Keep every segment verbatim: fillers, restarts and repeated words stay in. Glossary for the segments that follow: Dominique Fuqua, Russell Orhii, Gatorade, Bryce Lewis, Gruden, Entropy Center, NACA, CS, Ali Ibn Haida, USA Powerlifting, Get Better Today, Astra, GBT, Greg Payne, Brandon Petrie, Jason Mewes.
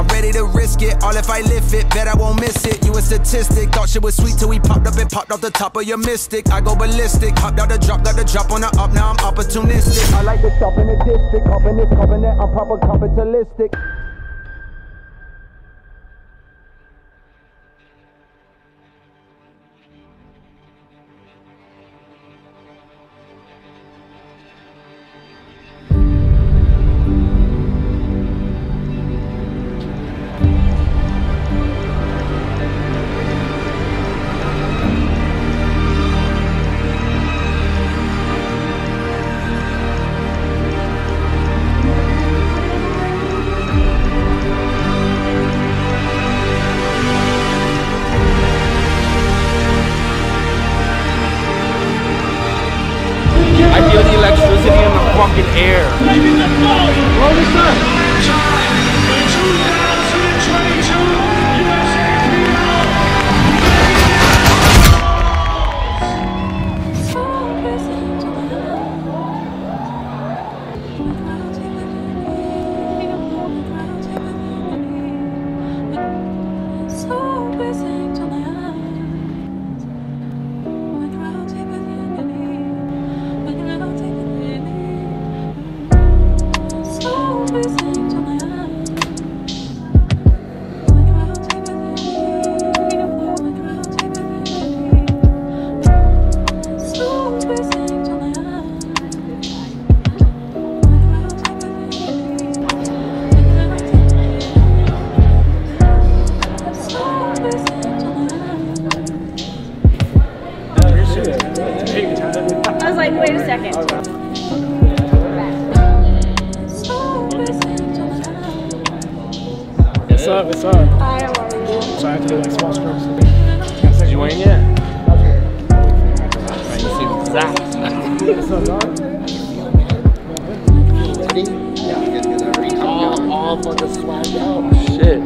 I'm ready to risk it, all if I live it, bet I won't miss it. You a statistic, thought shit was sweet till we popped up and popped off the top of your mystic. I go ballistic, hopped out the drop, got the drop on the up, now I'm opportunistic. I like to shop in the district, up in this covenant, I'm proper capitalistic. Fucking air. Maybe the phone. What was that? What's up? What's up? Hi, how are you? So I have to do like small scripts. Did you weigh in yet? Okay. Alright, you see Zach. What's up, dog? Yeah. All, all fucking swagged out. Shit.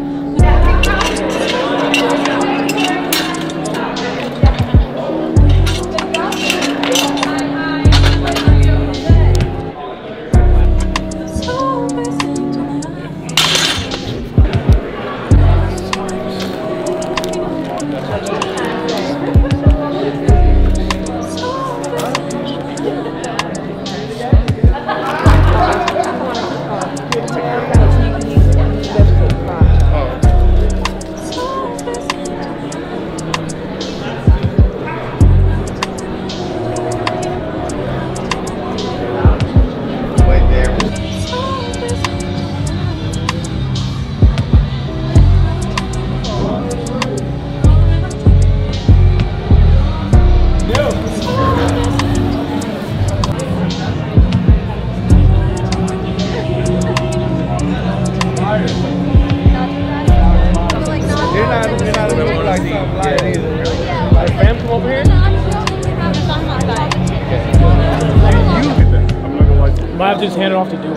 I just hand it off to Duke.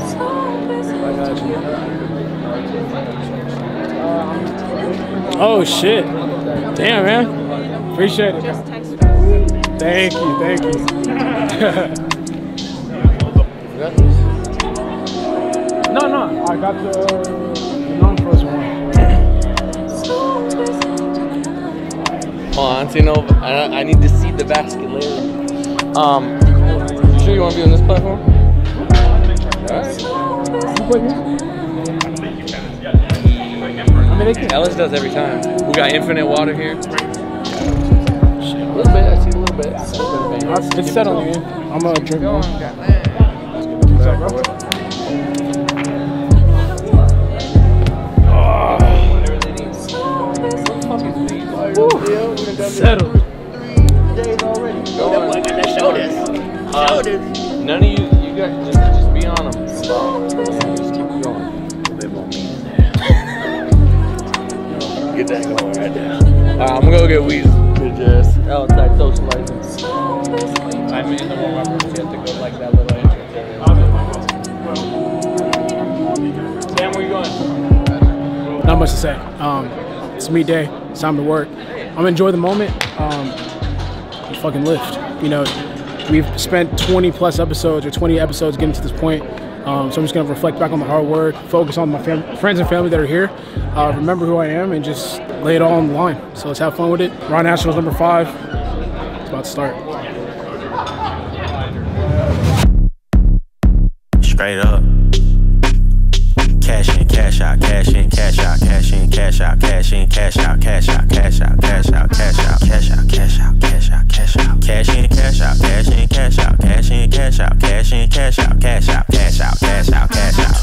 Oh shit. Damn, man. Appreciate it. Thank you, thank you. No, no, I got the non-first one. Hold on, you know, I, I need to see the basket later. Um, you sure you want to be on this platform? Alright. Ellis does every time. We got infinite water here. A little bit, I see a little bit. It's settling, man. I'm gonna drink more. What's up, bro? Oh. Settled. Days already. Shoulders. Shoulders. None of you, you guys just. On them. Yeah, just keep going. They won't be in there. Get that going right now. Alright, I'm gonna go get weed. Good ass. Outside socializing. I mean, in the warm up, you have to go like that little entrance area. Sam, where you going? Not much to say. Um, it's me day. It's time to work. I'm gonna enjoy the moment. Um, and fucking lift. You know. We've spent twenty plus episodes or twenty episodes getting to this point. Um, so I'm just going to reflect back on the hard work, focus on my fam friends and family that are here, uh, remember who I am, and just lay it all on the line. So let's have fun with it. Raw Nationals number five. It's about to start. Straight up. Cash in, cash out, cash in, cash out, cash in, cash out, cash in, cash out, cash out, cash out, cash out, cash out, cash out, cash out, cash out, cash out, cash in, cash out, cash in, cash out, cash in, cash out, cash in, cash out, cash out, cash out, cash out, cash out.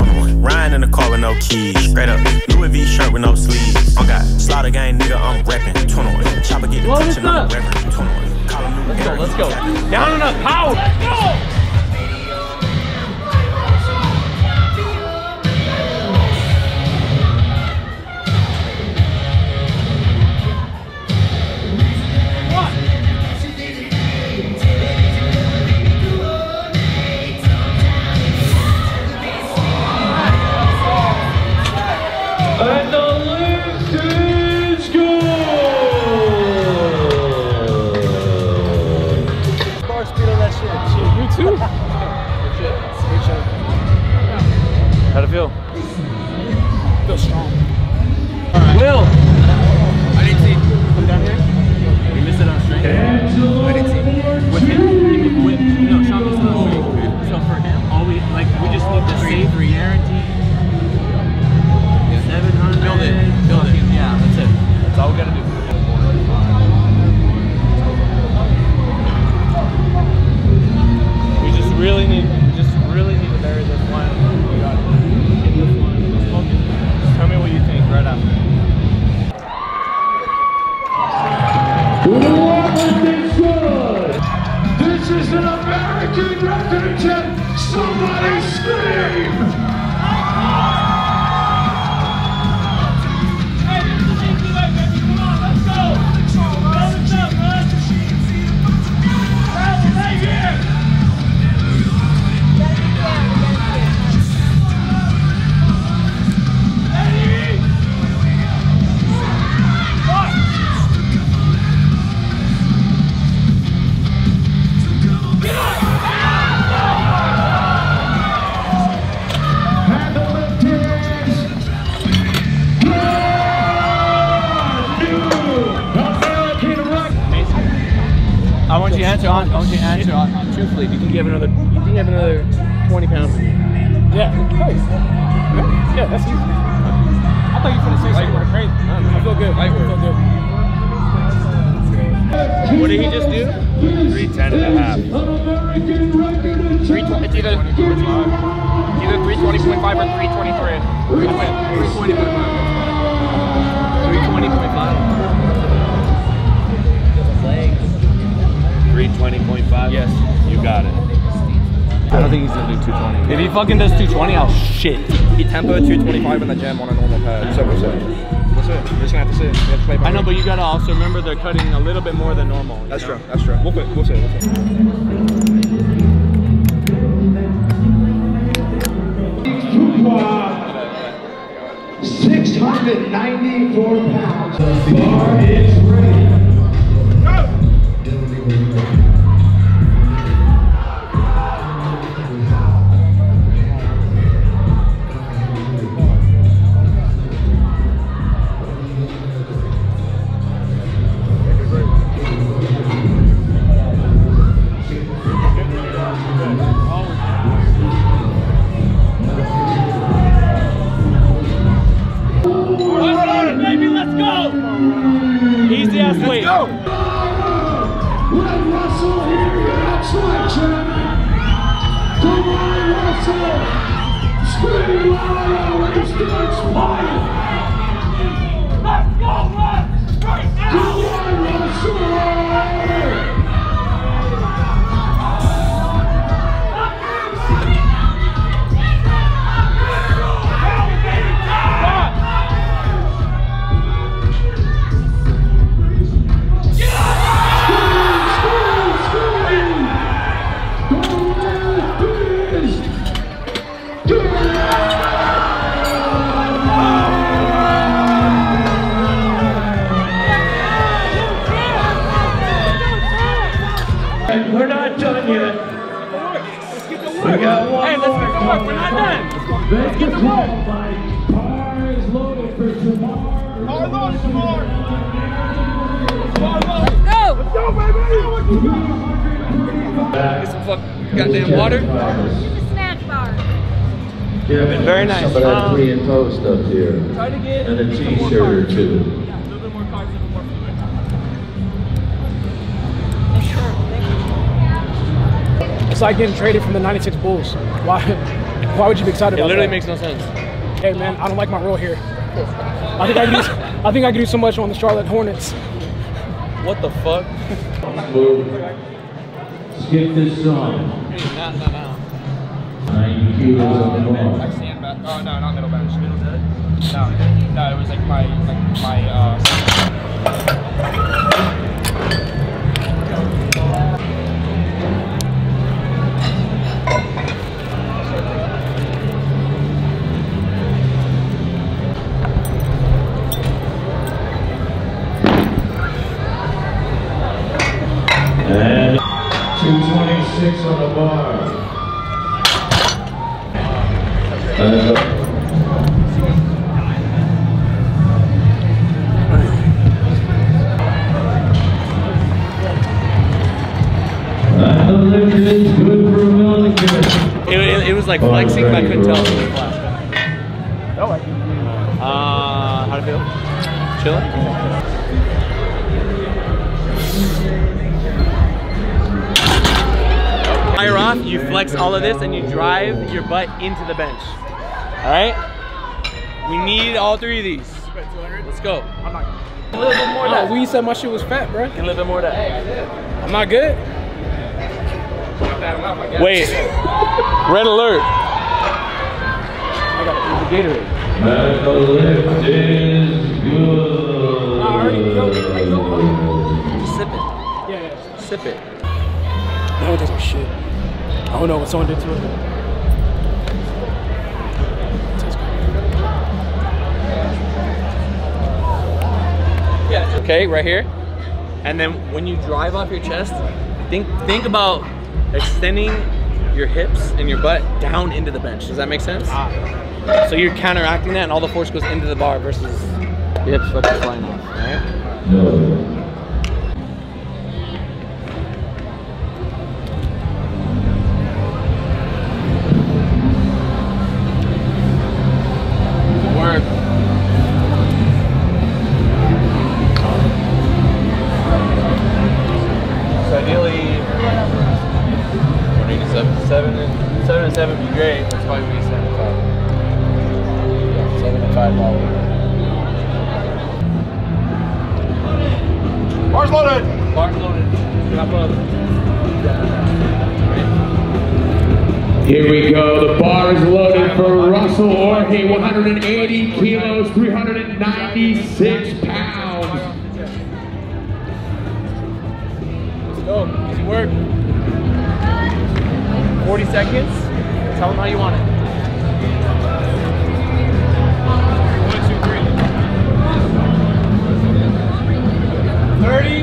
Ryan in the car with no keys, straight up. Louis V shirt with no sleeves. I got slaughter gang nigga, I'm reppin'. twenty-one, chopper get the touch and I'm reppin'. twenty-one, call him Louis. Let's go, let's go. Down and up, power. Let's go. How'd it feel? I feel strong. All right. Will! I didn't see. Come down here. We missed it on strength. I didn't see. With him? With, no, Sean missed it on strength. So for him, all we, like, we just need the same guarantee. seven hundred. Build it. Build it. Yeah, that's it. That's all we gotta do. Really need, just really need to bury this line. We got it. Get this line. Let's focus. Just tell me what you think right after. This is an American record attempt. Somebody scream! I want you to answer on. I want you to answer on. Truthfully, do you think you have another? Do you think you have another twenty pounds? Yeah. Nice. Yeah. Yeah, that's you. I thought you were gonna say something crazy. I feel good. I feel good. What did he just do? three ten and a half. three twenty. It's either it's either three twenty point five or three twenty-three. three twenty point five. three twenty point five. three twenty point five? Yes. You got it. I don't think he's gonna do two twenty. If he fucking does two twenty, I'll shit. He tempoed two twenty-five in the gym on a normal pad. So what's it? What's it? You're just gonna have to sit. You have to play by I know, me. But you gotta also remember they're cutting a little bit more than normal. That's know? True. That's true. We'll put, we'll sit. We'll sit. six hundred ninety-four pounds. The bar is ready. We're not done yet. Let's get the work. work. Hey, let's get to work. We're not done. Let's get to work. Car is loaded for Jamar. Car loaded, Jamar. Car loaded. Let's go, baby. Get some fucking goddamn water. Get the snack bar. Yeah, been very nice. Somebody had um, three and toast up here. Try to get and a t-shirt or two. It's like getting traded from the ninety-six Bulls. Why Why would you be excited about that? It literally makes no sense. Hey man, I don't like my role here. I think I could do, I think I could do so much on the Charlotte Hornets. What the fuck? Skip this song. No, no, no. Nine kilos on the ball. Like sand back. Oh no, not middle bench. Middle bench? No, no, it was like my, like my, uh... two twenty-six on the bar. It, it, it was like flexing, but I couldn't tell. Oh, I can. Uh, how to feel? Chilling? Fire off, you flex all of this, and you drive your butt into the bench. All right? We need all three of these. Let's go. I'm not good. A little bit more of that. Oh, we said my shit was fat, bro. A little bit more of that. Hey, I did. I'm not good. Wait. Red alert. I got the Gatorade. Medical lift is good. I already know. I know. Just sip it. Yeah, yeah. Sip it. That does my shit. I don't know what someone did to it. Yeah. Okay, right here. And then when you drive off your chest, think think about extending your hips and your butt down into the bench. Does that make sense? So you're counteracting that, and all the force goes into the bar versus your hips fucking flying off. Right? No. Here we go, the bar is loaded for Russell Orhii, one hundred eighty kilos, three hundred ninety-six pounds. Let's go, easy work. forty seconds, tell them how you want it. one, two, three. thirty.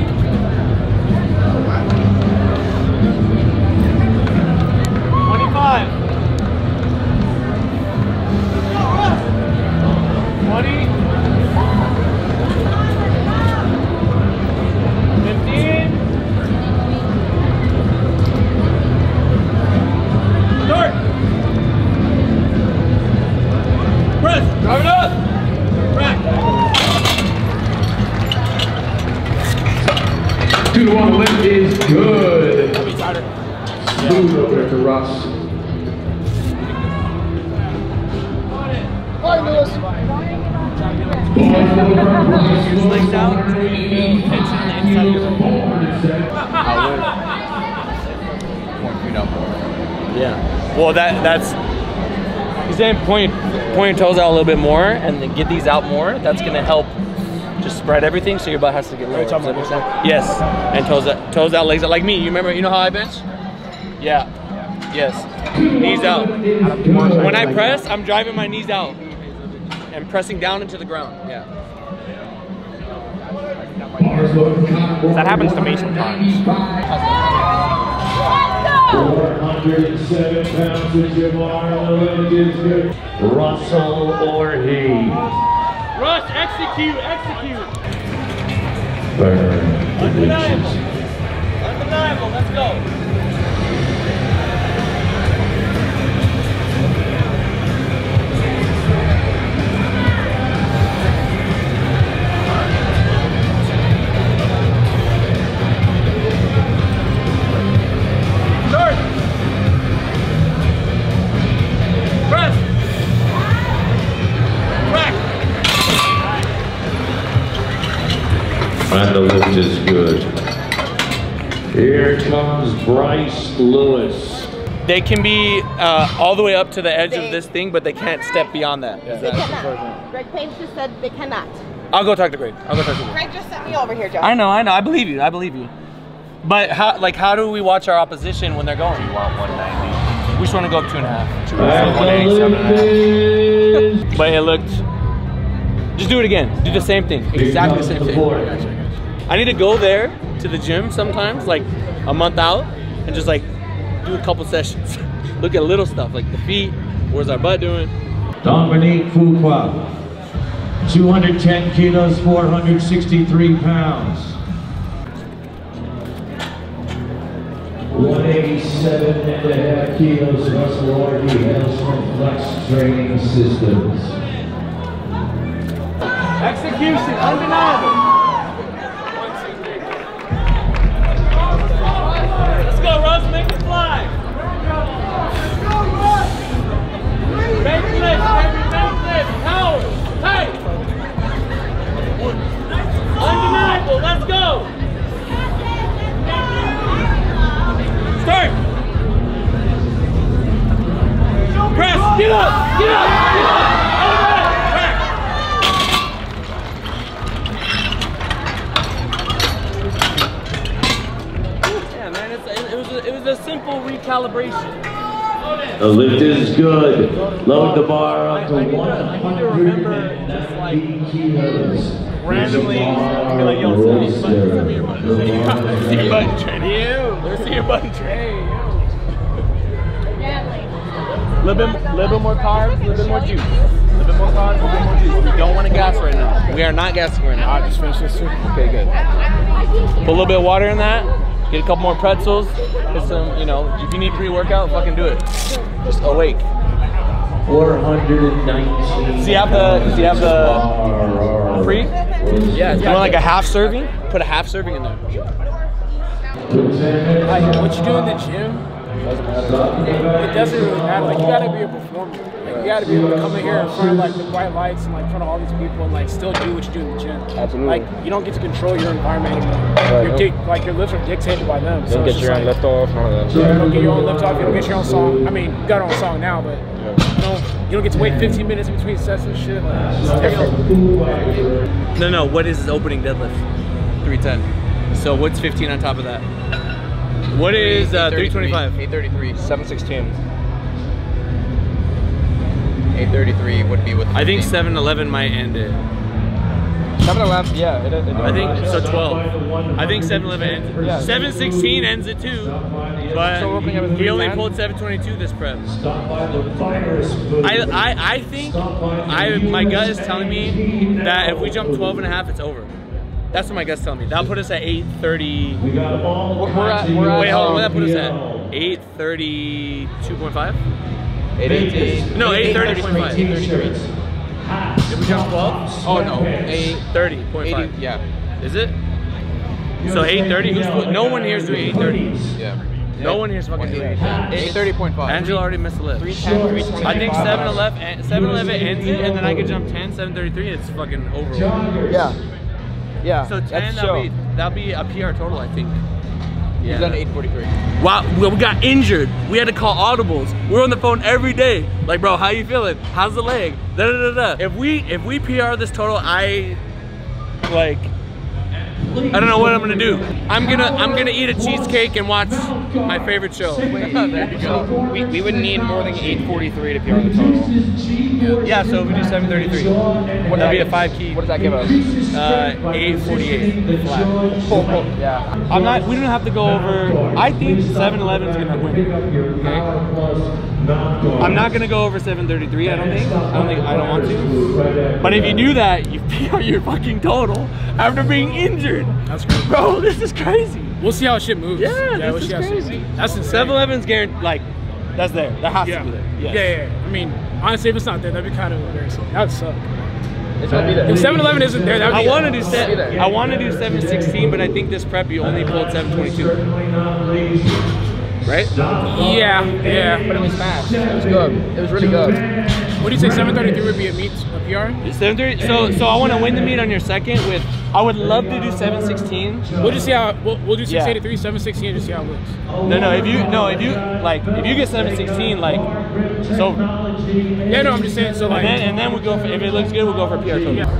Yeah. Well, that that's. He's saying point point your toes out a little bit more and then get these out more. That's gonna help just spread everything, so your butt has to get lower. Yes. And toes out, toes out, legs out. Like me. You remember? You know how I bench? Yeah. Yes. Knees out. When I press, I'm driving my knees out and pressing down into the ground. Yeah. That happens to me sometimes. four hundred seven pounds is your bar on the limit is good. Russell Orhii. Russ, execute, execute. Burn. Undeniable. Undeniable, let's go. And the lift is good. Here comes Bryce Lewis. They can be uh, all the way up to the edge they, of this thing, but they can't step beyond that. Yeah, they cannot. Greg Payne just said they cannot. I'll go talk to Greg. I'll go talk to Greg. Greg just sent me over here, Joe. I know, I know. I believe you. I believe you. But how, like, how do we watch our opposition when they're going? We want one ninety. We just want to go up two and a half. Two and a half. But it looked. Just do it again. Do the same thing. Exactly the same thing. I need to go there to the gym sometimes, like a month out, and just like do a couple sessions. Look at little stuff like the feet. Where's our butt doing? Dominique Fuqua, two hundred ten kilos, four hundred sixty-three pounds, one hundred eighty-seven and a half kilos. Russell Orhii hails from Flex Training Systems. Execution undeniable. Get up! Get up! Get up! Yeah, man, it's, it, it, was a, it was a simple recalibration. The lift is good. Load the bar up to one hundred ninety kilos. Randomly, like, yo, see your button. See your button train. You. See your button train. A little bit, little bit more carbs, a little bit more juice. A little bit more carbs, a little bit more juice. We don't want to gas right now. We are not gassing right now. I just finished this too. Okay, good. Put a little bit of water in that. Get a couple more pretzels. Get some, you know, if you need pre-workout, fucking do it. Just awake. four hundred nineteen. Does he have the, does he have the free? Yeah. You want like a half serving? Put a half serving in there. What you do in the gym? Doesn't it, it doesn't really matter. Like, you gotta be a performer. Like, you gotta be able to come in here in front of like the bright lights and like in front of all these people and like still do what you do in the gym. Absolutely. Like, you don't get to control your environment anymore. Right. Your dick, like your lifts are dictated by them. So don't get your own lift off. You don't get your own lift off. You don't get your own song. I mean, you got your own song now, but yeah. you don't you don't get to wait fifteen minutes in between sets and shit. Like, no, no. What is his opening deadlift? three ten. So what's fifteen on top of that? What is uh, three twenty-five? eight thirty-three, seven sixteen. eight thirty-three would be with the I think seven eleven might end it. seven eleven, yeah. It, it, it, I think, uh, so twelve. I think seven eleven ends it. Yeah. seven sixteen ends it too, but so we only pulled seven twenty-two this prep. I, I, I think, I, my gut is telling me that if we jump twelve and a half, it's over. That's what my gut's telling me. That'll put us at eight thirty. We got all we're, we're at, we're at, wait, hold on, what that put us at? eight thirty-two point five? eight eighty-eight. No, eight thirty point five. Did we jump twelve? Oh no, eight thirty point five. Yeah. Is it? So eight thirty, who's, no one here's doing eight thirty. Yeah. No one here's fucking doing eight thirty. eight thirty point five. Angela already missed the lift. three ten, I think seven eleven ends it, and then I can jump ten, seven thirty-three, it's fucking over. Yeah. Yeah. So ten, that'll be, that'll be a P R total, I think. Yeah. He's done eight forty-three. Wow, we got injured. We had to call audibles. We're on the phone every day. Like, bro, how you feeling? How's the leg? Da da da da. If we if we P R this total, I like I don't know what I'm gonna do. I'm gonna I'm gonna eat a cheesecake and watch my favorite show. Wait, there you go. We, we would need more than eight forty-three to P R the total. Yeah, so if we do seven thirty-three, what that'd be a five key. What does that give us? Uh, eight forty-eight flat. Yeah. I'm not. We don't have to go over. I think seven eleven is gonna win. Okay. I'm not gonna go over seven thirty-three. I don't think. I don't think. I don't want to. But if you do that, you P R your fucking total after being injured. That's crazy, bro. This is crazy. We'll see how shit moves. Yeah, yeah this we'll is crazy. That's insane. seven eleven's guaranteed. Like, that's there. That has yeah. to be there. Yes. Yeah, yeah, yeah. I mean, honestly, if it's not there, that'd be kind of embarrassing. That would suck. It's gonna be there. If seven eleven isn't there, that would be I want to do set. I want to do seven sixteen, but I think this prep you only pulled seven twenty-two. Right? Yeah, yeah. But it was fast. It was good. It was really good. What do you say? seven thirty-three would be a meet, a P R? seven thirty. So, so I want to win the meet on your second with. I would love to do seven sixteen. We'll just see how. We'll, we'll do six eighty-three, yeah. seven sixteen, and just see how it looks. No, no. If you no, if you like, if you get seven sixteen, like, it's over. Yeah, no. I'm just saying. So like, and then, and then we go. For, if it looks good, we'll go for a P R total. Yeah.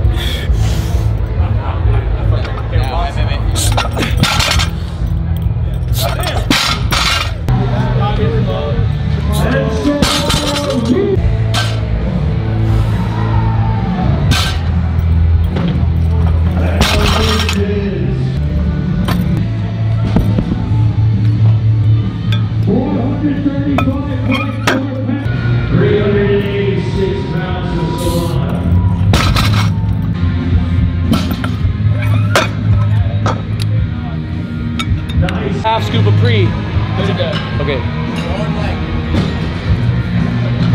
Half scoop of pre. How's it going? Okay.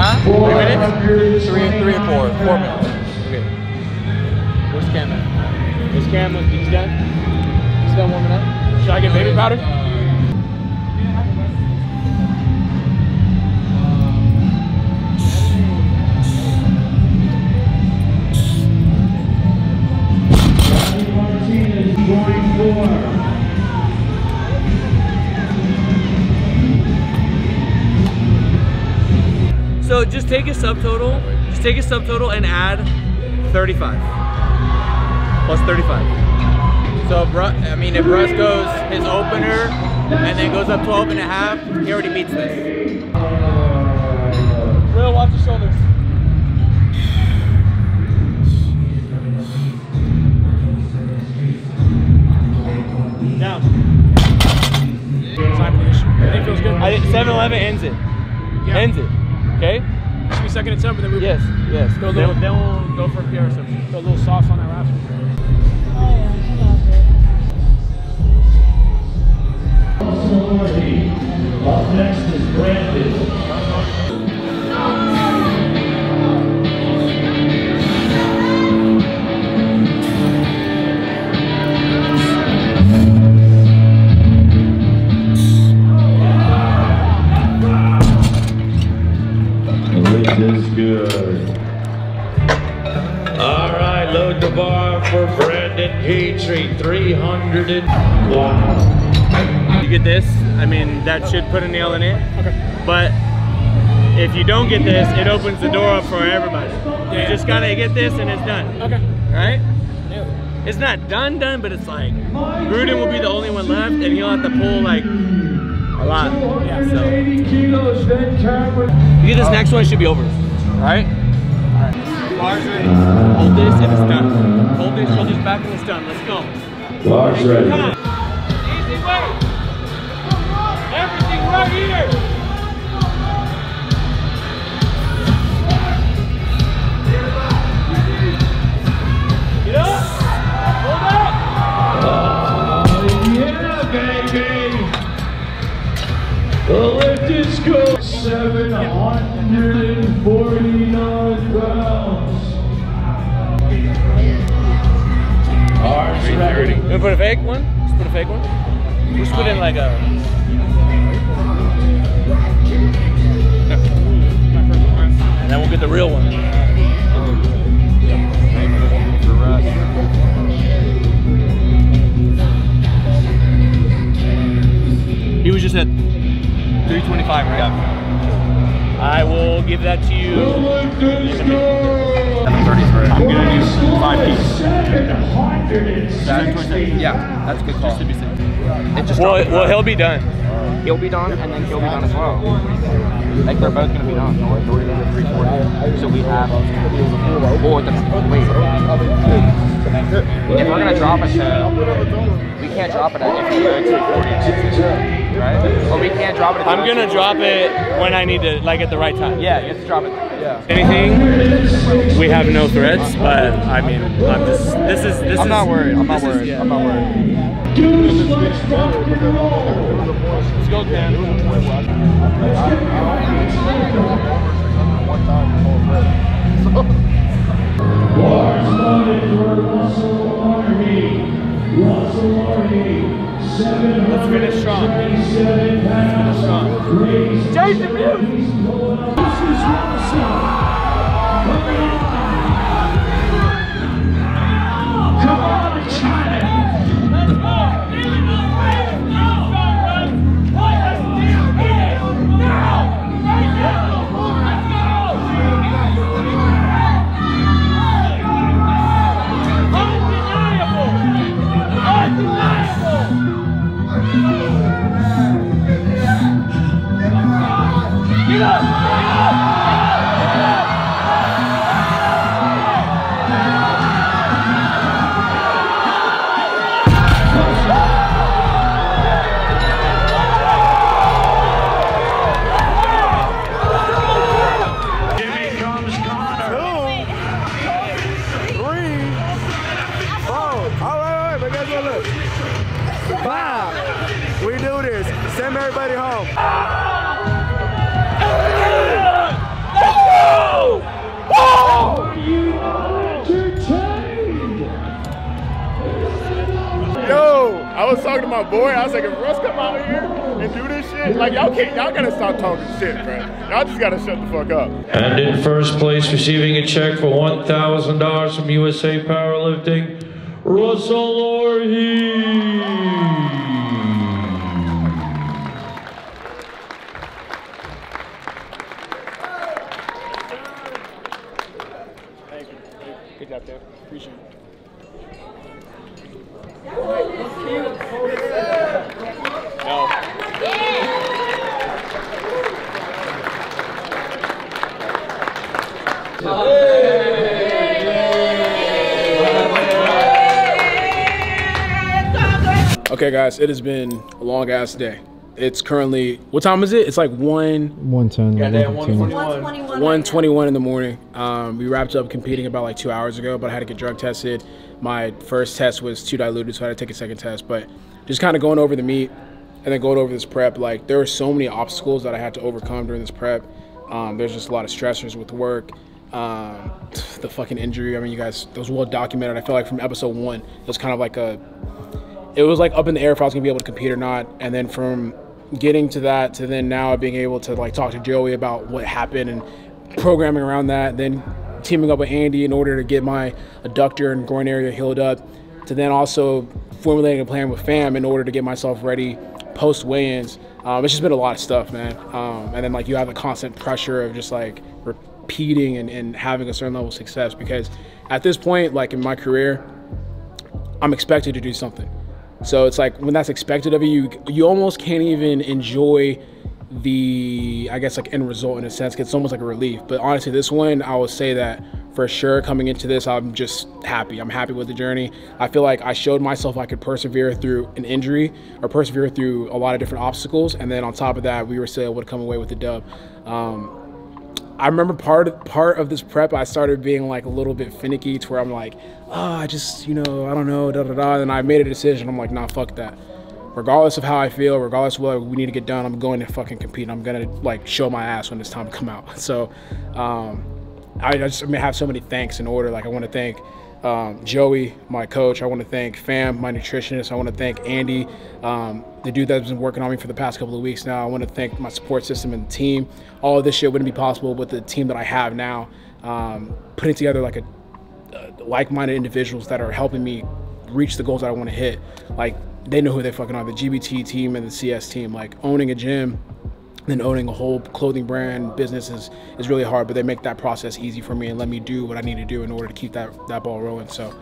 Huh? Three minutes? Three, three or four. Four minutes. Okay. Where's Cam at? Is Cam, he's done? He's done warming up? Should I get baby powder? So just take a subtotal, just take a subtotal and add thirty-five, plus thirty-five. So Bru I mean, if Russ goes his opener and then goes up twelve and a half, he already beats this. Real, watch your shoulders. Down. I think it feels good. I think seven eleven ends it, yeah. ends it. Okay? Should we second and seven, then we yes, yes. Go a little, then, then we'll go for a P R something. Throw a little sauce on that raffle. Oh, yeah. Up next is Brandon. Good. All right, load the bar for Brandon Petrie, three hundred. Wow. You get this, I mean, that should put a nail in it. Okay. But if you don't get this, it opens the door up for everybody. Yeah. You just gotta get this and it's done. Okay. Right? Yeah. It's not done done, but it's like, Gruden will be the only one left and he'll have to pull like, a lot. Yeah, so. You get this next one, it should be over. Alright? Alright. Bars ready. Hold this and it's done. Hold this, shoulders back and it's done. Let's go. Bars ready. Easy way. Everything right here. Get up. Hold up. Oh, yeah, baby. The lift is cool. seven forty-nine pounds. three thirty. You want to put a fake one? Just put a fake one? We just put in like a... And then we'll get the real one. He was just at three twenty-five right up. I will give that to you. thirty-three. I'm gonna do five peaks. Yeah, that's a good call. It just well, well, he'll be done. He'll be done, and then he'll be done as well. Like they're both gonna be done. We're gonna do three forty. So we have. Well, the wait. If we're gonna drop a show, we can't drop it at if we go two forty, right? Well, we can't drop it. At I'm gonna two forty. Drop it when I need to, like at the right time. Yeah, you have to drop it. Yeah. Anything? We have no threats, but I mean, I'm just. This is. This I'm is, not worried. I'm not worried. Is, yeah. I'm not worried. Let's go, Cam. Bars loaded for Russell Orhii. Russell Orhii, seven hundred seventy-seven pounds. Jason Mewes! This is Russell. Come on, it's China. Let's go. Give it up, baby. Let's go, bro. Let's now. Right now. Get up! Get up! Get up! Boy, I was like, if Russ come out here and do this shit, like y'all can't, y'all gotta stop talking shit, bro. Y'all just gotta shut the fuck up. And in first place, receiving a check for one thousand dollars from U S A Powerlifting, Russell Orhii. Okay guys, it has been a long ass day. It's currently, what time is it? It's like one ten. Yeah, one twenty-one in the morning. Um, we wrapped up competing about like two hours ago, but I had to get drug tested. My first test was too diluted, so I had to take a second test. But just kind of going over the meet and then going over this prep, like there are so many obstacles that I had to overcome during this prep. Um, there's just a lot of stressors with work. Um, the fucking injury, I mean, you guys, it was well documented. I feel like from episode one, it was kind of like a, it was like up in the air if I was gonna be able to compete or not. And then from getting to that to then now being able to like talk to Joey about what happened and programming around that, then teaming up with Andy in order to get my adductor and groin area healed up, to then also formulating a plan with fam in order to get myself ready post weigh-ins. Um, it's just been a lot of stuff, man. Um, and then like you have the constant pressure of just like repeating and, and having a certain level of success, because at this point, like in my career, I'm expected to do something. So it's like when that's expected of you, you, you almost can't even enjoy the, I guess, like end result in a sense. It's almost like a relief. But honestly, this one, I will say that for sure coming into this, I'm just happy. I'm happy with the journey. I feel like I showed myself I could persevere through an injury or persevere through a lot of different obstacles. And then on top of that, we were still able to come away with the dub. Um, I remember part of, part of this prep, I started being like a little bit finicky to where I'm like, oh, I just, you know, I don't know, da da da. And I made a decision. I'm like, nah, fuck that. Regardless of how I feel, regardless of what we need to get done, I'm going to fucking compete. I'm going to like show my ass when it's time to come out. So um, I, I just I mean, have so many thanks in order. Like I want to thank um, Joey, my coach. I want to thank fam, my nutritionist. I want to thank Andy, um, the dude that's been working on me for the past couple of weeks now. I want to thank my support system and the team. All of this shit wouldn't be possible with the team that I have now, um, putting together like a uh, like-minded individuals that are helping me reach the goals that I want to hit. Like they know who they fucking are, the G B T team and the C S team, like owning a gym, And owning a whole clothing brand business is, is really hard, but they make that process easy for me and let me do what I need to do in order to keep that, that ball rolling. So,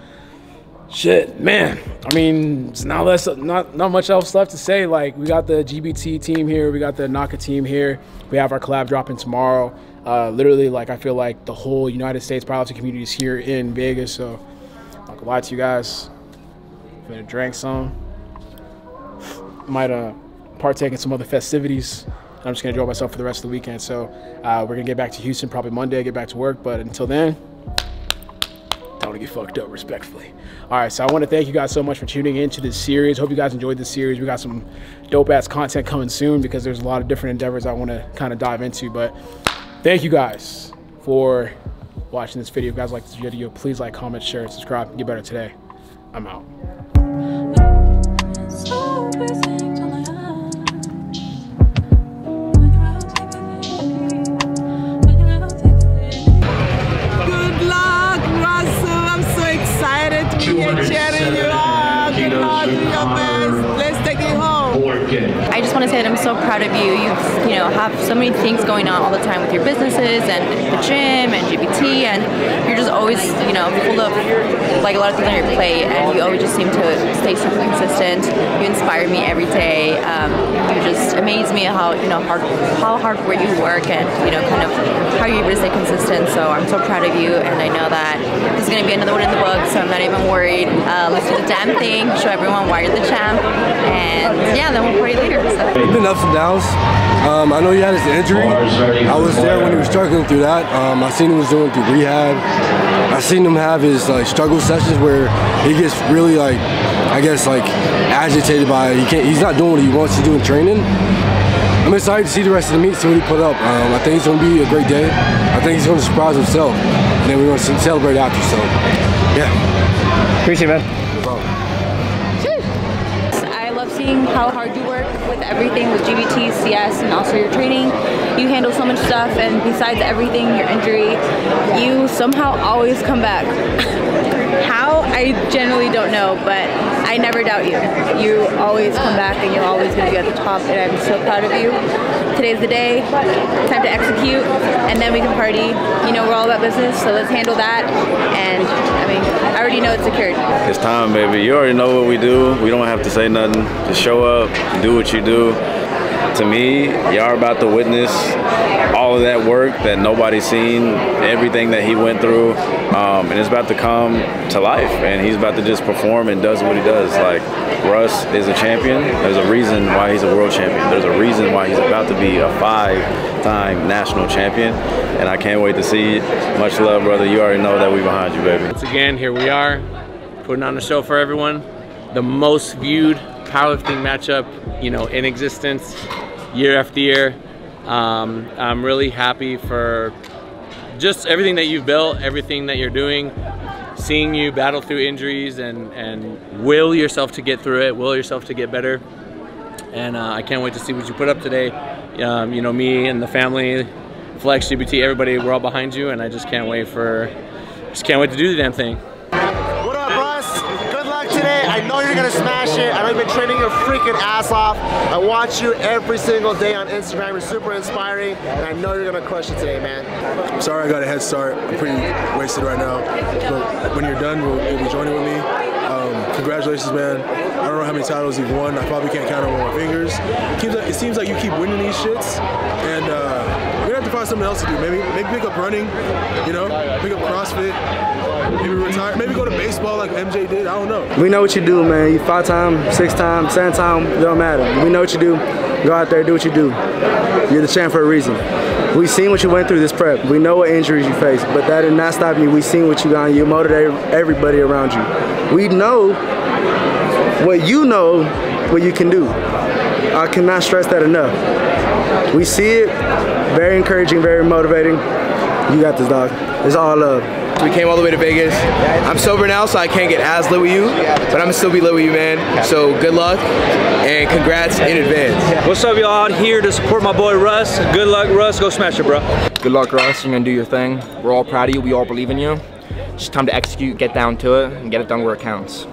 shit, man. I mean, it's not, less, not, not much else left to say. Like, we got the G B T team here. We got the N A C A team here. We have our collab dropping tomorrow. Uh, literally, like, I feel like the whole United States powerlifting community is here in Vegas. So, I'm not gonna lie to you guys. I'm gonna drink some. Might uh, partake in some other festivities. I'm just gonna enjoy myself for the rest of the weekend. So uh, we're gonna get back to Houston probably Monday, get back to work. But until then, time to get fucked up respectfully. All right, so I wanna thank you guys so much for tuning into this series. Hope you guys enjoyed this series. We got some dope ass content coming soon because there's a lot of different endeavors I wanna kinda dive into. But thank you guys for watching this video. If you guys like this video, please like, comment, share, and subscribe, and get better today. I'm out. I just want to say that I'm so proud of you. You, you know, have so many things going on all the time with your businesses and the gym and G B T, and you're just always, you know, full of like a lot of things on your plate, and you always just seem to stay super consistent. You inspire me every day. Um, you just amaze me how you know hard, how hard where you work, and you know, kind of how you're able to stay consistent. So I'm so proud of you, and I know that there's gonna be another one in the book, so I'm not even worried. Uh, let's do the damn thing. Show everyone why you're the champ, and yeah, then we'll party later. So. It's been ups and downs. Um, I know you had his injury. I was there when he was struggling through that. Um, I seen him was doing through rehab. I seen him have his like struggle sessions where he gets really like, I guess like agitated by it. He can't. He's not doing what he wants to do in training. I'm excited to see the rest of the meet, see what he put up. Um, I think it's gonna be a great day. I think he's gonna surprise himself, and then we're gonna celebrate after. So, yeah. Appreciate it, man. How hard you work with everything, with G B T, C S, and also your training. You handle so much stuff, and besides everything, your injury, you somehow always come back. How, I generally don't know, but I never doubt you. You always come back, and you're always going to be at the top, and I'm so proud of you. Today's the day, time to execute, and then we can party. You know, we're all about business, so let's handle that, and I mean, I already know it's secured. It's time, baby. You already know what we do. We don't have to say nothing. Just show up, do what you do. To me, y'all are about to witness all of that work that nobody's seen, everything that he went through, um, and it's about to come to life, and he's about to just perform and does what he does. Like, Russ is a champion. There's a reason why he's a world champion. There's a reason why he's about to be a five-time national champion, and I can't wait to see it. Much love, brother. You already know that we behind you, baby. Once again, here we are, putting on a show for everyone. The most viewed powerlifting matchup, you know, in existence, year after year. Um, I'm really happy for just everything that you've built, everything that you're doing, seeing you battle through injuries and, and will yourself to get through it, will yourself to get better. And uh, I can't wait to see what you put up today. Um, you know, me and the family, Flex, G B T, everybody, we're all behind you, and I just can't wait for, just can't wait to do the damn thing. I know you're gonna smash it. I know you've been training your freaking ass off. I watch you every single day on Instagram. You're super inspiring, and I know you're gonna crush it today, man. I'm sorry I got a head start. I'm pretty wasted right now. But when you're done, you'll, you'll be joining with me. Um, congratulations, man. I don't know how many titles you've won. I probably can't count them on my fingers. It seems like, it seems like you keep winning these shits, and uh, we're gonna have to find something else to do. Maybe, maybe pick up running, you know, pick up CrossFit. Maybe retire, maybe go to baseball like M J did, I don't know. We know what you do, man. You five time, six time, seven time, don't matter. We know what you do. Go out there, do what you do. You're the champ for a reason. We've seen what you went through this prep. We know what injuries you faced, but that did not stop you. We've seen what you got. You motivated everybody around you. We know what you know, what you can do. I cannot stress that enough. We see it. Very encouraging, very motivating. You got this, dog. It's all love. We came all the way to Vegas. I'm sober now, so I can't get as lit with you, but I'm gonna still be lit with you, man. So good luck and congrats in advance. What's up, y'all? Out here to support my boy Russ. Good luck, Russ. Go smash it, bro. Good luck, Russ. You're gonna do your thing. We're all proud of you. We all believe in you. It's time to execute, get down to it, and get it done where it counts.